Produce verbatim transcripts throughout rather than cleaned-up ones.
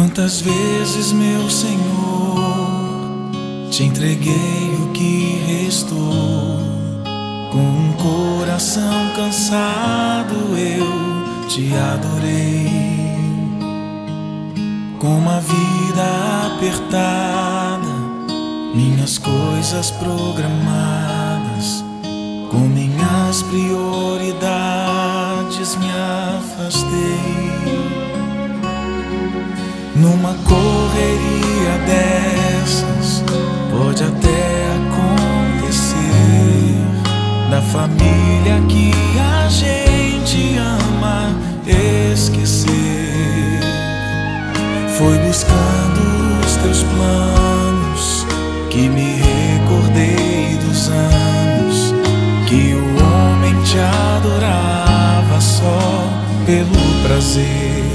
Quantas vezes, meu Senhor, te entreguei o que restou. Com um coração cansado eu te adorei. Com uma vida apertada, minhas coisas programadas, com minhas prioridades me afastei. Numa correria dessas, pode até acontecer da família que a gente ama esquecer. Foi buscando os teus planos que me recordei dos anos que o homem te adorava só pelo prazer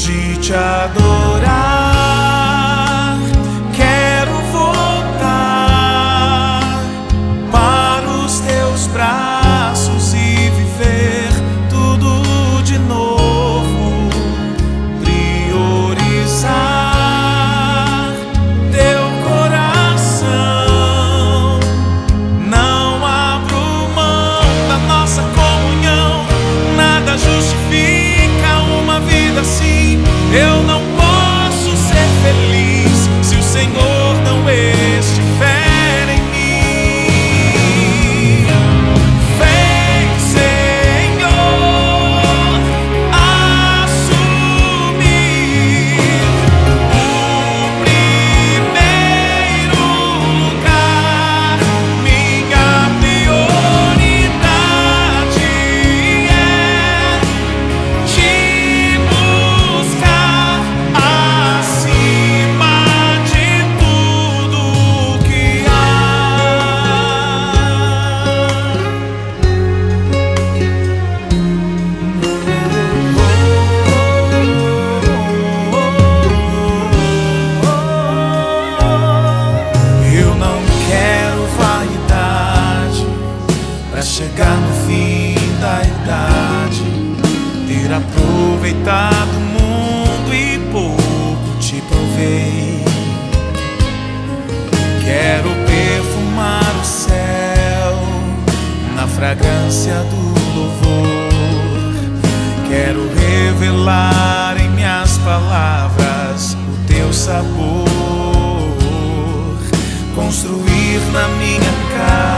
de te adorar. Quero voltar para os teus braços e viver tudo de novo. Eu não posso ser feliz se o Senhor não estiver em mim. Vem, Senhor, assumir o primeiro lugar. Minha prioridade é te buscar. Chegar no fim da idade, ter aproveitado o mundo e pouco te provei. Quero perfumar o céu na fragrância do louvor. Quero revelar em minhas palavras o teu sabor. Construir na minha casa